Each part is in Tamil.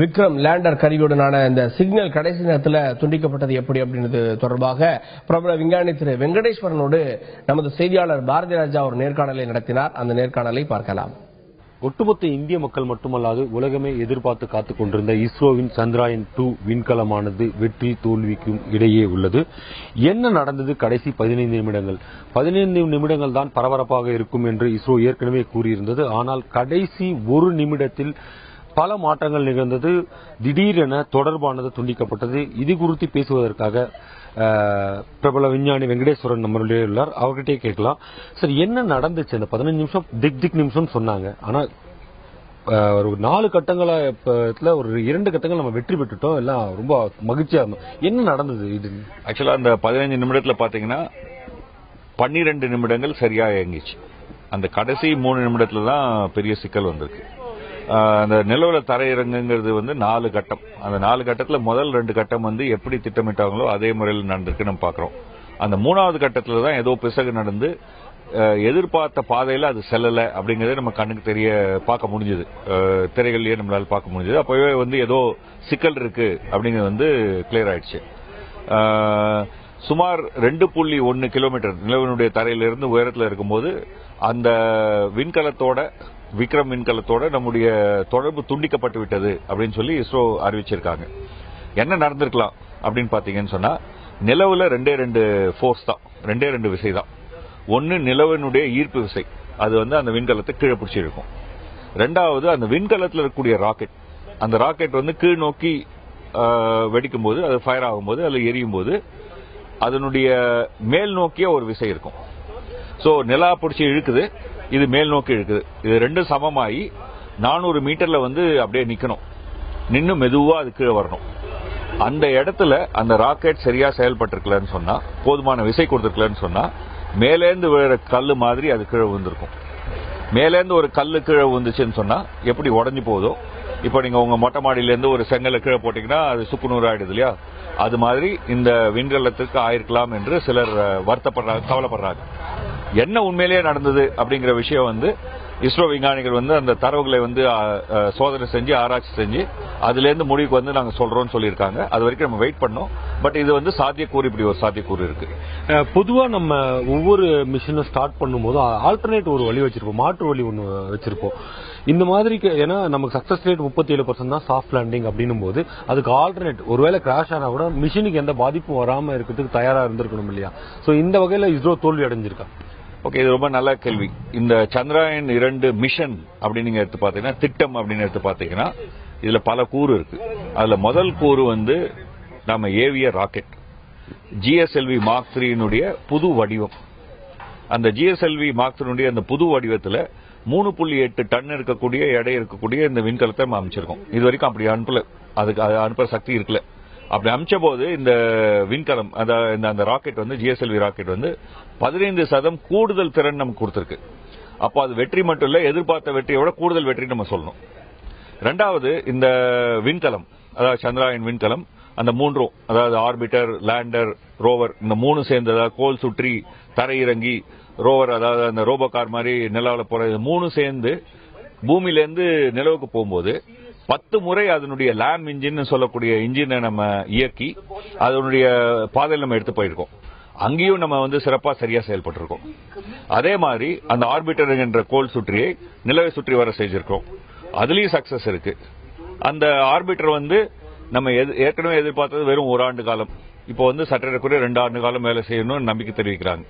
விக்ரம் லேண்டர் கருவியுடனான இந்த சிக்னல் கடைசி நேரத்தில் துண்டிக்கப்பட்டது எப்படி அப்படின்றது தொடர்பாக பிரபல விஞ்ஞானி திரு வெங்கடேஸ்வரனோடு நமது செய்தியாளர் பாரதி ராஜா ஒரு நேர்காணலை நடத்தினார். அந்த நேர்காணலை பார்க்கலாம். ஒட்டுமொத்த இந்திய மக்கள் மட்டுமல்லாது உலகமே எதிர்பார்த்து காத்துக் கொண்டிருந்த இஸ்ரோவின் சந்திராயன்-2 விண்கலமானது வெற்றி தோல்விக்கும் இடையே உள்ளது. என்ன நடந்தது கடைசி 15 நிமிடங்கள்? 15 நிமிடங்கள் தான் பரபரப்பாக இருக்கும் என்று இஸ்ரோ ஏற்கனவே கூறியிருந்தது. ஆனால் கடைசி ஒரு நிமிடத்தில் பல மாற்றங்கள் நிகழ்ந்தது. திடீரென தொடர்பானது துண்டிக்கப்பட்டது. இது குறித்து பேசுவதற்காக பிரபல விஞ்ஞானி வெங்கடேஸ்வரன் நம்மளுடைய உள்ளார். அவர்கிட்டே கேட்கலாம். சார், என்ன நடந்துச்சு? அந்த 15 நிமிஷம் திக் நிமிஷம் சொன்னாங்க, ஆனா ஒரு 4 கட்டங்கள ஒரு 2 கட்டங்கள் நம்ம வெற்றி பெற்றுட்டோம், எல்லாம் ரொம்ப மகிழ்ச்சியா இருந்தோம். என்ன நடந்தது? இது ஆக்சுவலா அந்த 15 நிமிடத்துல பாத்தீங்கன்னா 12 நிமிடங்கள் சரியா இயங்கிச்சு. அந்த கடைசி 3 நிமிடத்துல தான் பெரிய சிக்கல் வந்திருக்கு. அந்த நிலவில் தரையிறங்குங்கிறது 4 கட்டம். அந்த 4 கட்டத்தில் முதல் 2 கட்டம் எப்படி திட்டமிட்டாங்களோ அதே முறையில் நடந்திருக்கு நம்ம பார்க்குறோம். அந்த 3வது கட்டத்தில் தான் ஏதோ பிசகு நடந்து எதிர்பார்த்த பாதையில் அது செல்லலை அப்படிங்கிறதே நம்ம கண்ணுக்கு தெரிய பார்க்க முடிஞ்சது. திரைகள்லேயே நம்மளால் பார்க்க முடிஞ்சது. அப்போவே ஏதோ சிக்கல் இருக்கு அப்படிங்கிறது கிளியர் ஆயிடுச்சு. சுமார் 2.1 கிலோமீட்டர் நிலவினுடைய தரையிலிருந்து உயரத்தில் இருக்கும்போது அந்த விண்கலத்தோட விக்ரம் விண்கலத்தோட நம்முடைய தொடர்பு துண்டிக்கப்பட்டு விட்டது அப்படின்னு சொல்லி இஸ்ரோ அறிவிச்சிருக்காங்க. என்ன நடந்திருக்கலாம் அப்படின்னு பாத்தீங்கன்னு சொன்னா, நிலவுல 2 ஃபோர்ஸ் தான், 2 விசை தான். ஒன்னு நிலவனுடைய ஈர்ப்பு விசை, அது அந்த விண்கலத்தை கீழே பிடிச்சிருக்கும். 2வது அந்த விண்கலத்தில் இருக்கக்கூடிய ராக்கெட், அந்த ராக்கெட் கீழ் நோக்கி வெடிக்கும் போது, அது ஃபயர் ஆகும்போது, அதுல எரியும் போது அதனுடைய மேல் நோக்கிய ஒரு விசை இருக்கும். சோ நிலா பிடிச்சி இழுக்குது, இது மேல் நோக்கி இருக்குது. இது 2 சமமாயி 400 மீட்டர்ல அப்படியே நிக்கணும். நின்னு மெதுவா அது கீழே வரணும். அந்த இடத்துல அந்த ராக்கெட் சரியா செயல்பட்டிருக்கலன்னு சொன்னா, போதுமான விசை கொடுத்திருக்கலன்னு சொன்னா, மேலேந்து விழுற கல்லு மாதிரி அது கீழே விழுந்திருக்கும். மேலேந்து ஒரு கல்லு கீழே விழுந்துச்சுன்னு சொன்னா எப்படி உடஞ்சி போதோ, இப்ப நீங்க உங்க மொட்டை மாடியிலேருந்து ஒரு செங்கல்ல கீழே போட்டீங்கன்னா அது சுக்குநூறு ஆயிடுது இல்லையா, அது மாதிரி இந்த விண்கலத்துக்கு ஆயிருக்கலாம் என்று சிலர் வருத்தப்படுறாங்க, கவலைப்படுறாங்க. என்ன உண்மையிலேயே நடந்தது அப்படிங்கிற விஷயம் இஸ்ரோ விஞ்ஞானிகள் அந்த தரவுகளை சோதனை செஞ்சு ஆராய்ச்சி செஞ்சு அதுல இருந்து முடிவுக்கு நாங்க சொல்றோம் சொல்லியிருக்காங்க. அது வரைக்கும் நம்ம வெயிட் பண்ணோம். பட் இது சாத்தியக்கூறு, இப்படி ஒரு சாத்தியக்கூறு இருக்கு. பொதுவா நம்ம ஒவ்வொரு மிஷினை ஸ்டார்ட் பண்ணும்போது ஆல்டர்னேட் ஒரு வழி வச்சிருப்போம், மாற்று வழி ஒன்று வச்சிருப்போம். இந்த மாதிரி ஏன்னா நமக்கு சக்சஸ் ரேட் 37% தான் சாஃப்ட் லேண்டிங் அப்படின்னும் போது அதுக்கு ஆல்டர்னேட் ஒருவேளை கிராஷ் ஆனா கூட மிஷினுக்கு எந்த பாதிப்பும் வராம இருக்கிறதுக்கு தயாரா இருந்திருக்கணும் இல்லையா? சோ இந்த வகையில இஸ்ரோ தோல்வி அடைஞ்சிருக்கா? ஓகே, இது ரொம்ப நல்ல கேள்வி. இந்த சந்திராயன்-2 மிஷன் அப்படின்னு நீங்க எடுத்து பாத்தீங்கன்னா, திட்டம் அப்படின்னு எடுத்து பாத்தீங்கன்னா, இதுல பல கூறு இருக்கு. அதுல முதல் கூறு நம்ம ஏவிய ராக்கெட், GSLV Mark-3 புது வடிவம். அந்த GSLV Mark-3 அந்த புது வடிவத்துல 3.8 டன் இருக்கக்கூடிய எடை இருக்கக்கூடிய இந்த விண்கலத்தை நம்ம அமைச்சிருக்கோம். இது வரைக்கும் அப்படி அனுப்பல, அதுக்கு அனுப்புற சக்தி இருக்குல்ல. அப்படி அமைச்ச போது இந்த விண்கலம், அந்த ராக்கெட் GSLV ராக்கெட் 15% கூடுதல் திறன் நமக்கு கொடுத்திருக்கு. அப்போ அது வெற்றி மட்டும் இல்ல, எதிர்பார்த்த வெற்றியை விட கூடுதல் வெற்றி நம்ம சொல்லணும். 2வது இந்த விண்கலம், சந்திராயன் விண்கலம், அந்த 3ம், ஆர்பிட்டர், லேண்டர், ரோவர், இந்த 3 சேர்ந்து கோல் சுற்றி தரையிறங்கி ரோவர், அந்த ரோபோ கார் மாதிரி நிலாவில் போற 3 சேர்ந்து பூமியிலேருந்து நிலவுக்கு போகும்போது 10 முறை அதனுடைய லேம் இன்ஜின் சொல்லக்கூடிய இன்ஜினை நம்ம இயக்கி அதனுடைய பாதையில் நம்ம எடுத்து போயிருக்கோம். அங்கேயும் நம்ம சிறப்பா சரியா செயல்பட்டு இருக்கோம். அதே மாதிரி அந்த ஆர்பிட்டர் என்ற கோல் சுற்றியை நிலவை சுற்றி வர செஞ்சிருக்கோம். அதுலயும் சக்சஸ் இருக்கு. அந்த ஆர்பிட்டர் நம்ம ஏற்கனவே எதிர்பார்த்தது வெறும் 1 ஆண்டு காலம், இப்போ சற்றக்குறைய 2 ஆண்டு காலம் வேலை செய்யணும்னு நம்பிக்கை தெரிவிக்கிறாங்க.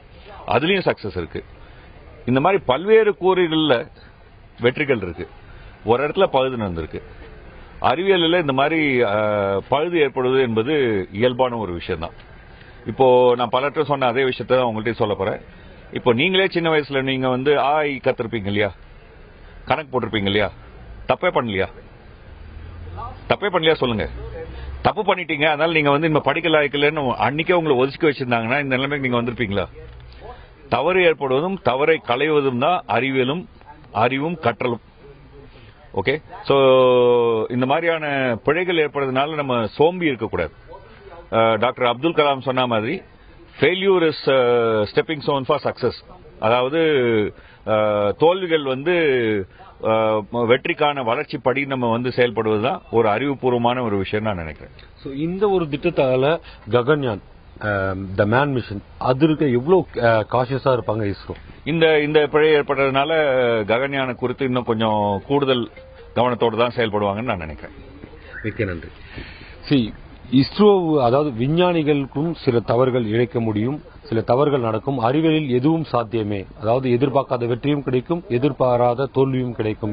அதுலயும் சக்சஸ் இருக்கு. இந்த மாதிரி பல்வேறு கூறுகள்ல வெற்றிகள் இருக்கு. ஒரு இடத்துல பழுது நடந்திருக்கு. அறிவியலில் இந்த மாதிரி பழுது ஏற்படுவது என்பது இயல்பான ஒரு விஷயம் தான். இப்போ நான் பலர்கிட்ட சொன்ன அதே விஷயத்த தான் உங்கள்கிட்ட சொல்ல போறேன். இப்போ நீங்களே சின்ன வயசுல நீங்க ஆய் கத்திருப்பீங்க இல்லையா, கணக்கு போட்டிருப்பீங்க இல்லையா, தப்பே பண்ணலையா சொல்லுங்க. தப்பு பண்ணிட்டீங்க, அதனால நீங்க இனிமே படிக்கல ஆயிக்கலன்னு அன்னைக்கே உங்களை ஒதுக்கி வச்சிருந்தாங்கன்னா இந்த நிலைமைக்கு நீங்க வந்திருப்பீங்களா? தவறு ஏற்படுவதும் தவறை களைவதும் தான் அறிவியலும் அறிவும் கற்றலும். ஓகே, சோ இந்த மாதிரியான பிழைகள் ஏற்படுறதுனால நம்ம சோம்பி இருக்கக்கூடாது. டாக்டர் அப்துல் கலாம் சொன்ன மாதிரி failure is stepping stone for success. அதாவது தோல்விகள் வெற்றிக்கான வளர்ச்சி படி நம்ம வந்து செயல்படுவதுதான் ஒரு அறிவுபூர்வமான ஒரு விஷயம் நான் நினைக்கிறேன். சோ இந்த ஒரு திட்டத்தால ககன்யான் the man mission அதற்கு எவ்வளவு காஷியஸா இருப்பாங்க இஸ்ரோ? இந்த இந்த பிழை ஏற்பட்டதுனால ககன்யானை குறித்து இன்னும் கொஞ்சம் கூடுதல் கவனத்தோடு தான் செயல்படுவாங்கன்னு நான் நினைக்கிறேன். மிக்க நன்றி. சி இஸ்ரோ அதாவது விஞ்ஞானிகளுக்கும் சில தவறுகள் இழைக்க முடியும், சில தவறுகள் நடக்கும், அறிவியலில் எதுவும் சாத்தியமே, அதாவது எதிர்பார்க்காத வெற்றியும் கிடைக்கும், எதிர்பாராத தோல்வியும் கிடைக்கும்,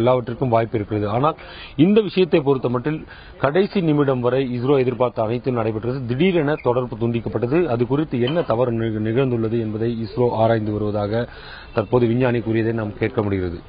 எல்லாவற்றிற்கும் வாய்ப்பு இருக்கிறது. ஆனால் இந்த விஷயத்தை பொறுத்த மட்டும் கடைசி நிமிடம் வரை இஸ்ரோ எதிர்பார்த்த அனைத்தும் நடைபெற்றது, திடீரென தொடர்பு துண்டிக்கப்பட்டது. அது குறித்து என்ன தவறு நிகழ்ந்துள்ளது என்பதை இஸ்ரோ ஆராய்ந்து வருவதாக தற்போது விஞ்ஞானி கூறியதை நாம் கேட்க முடிகிறது.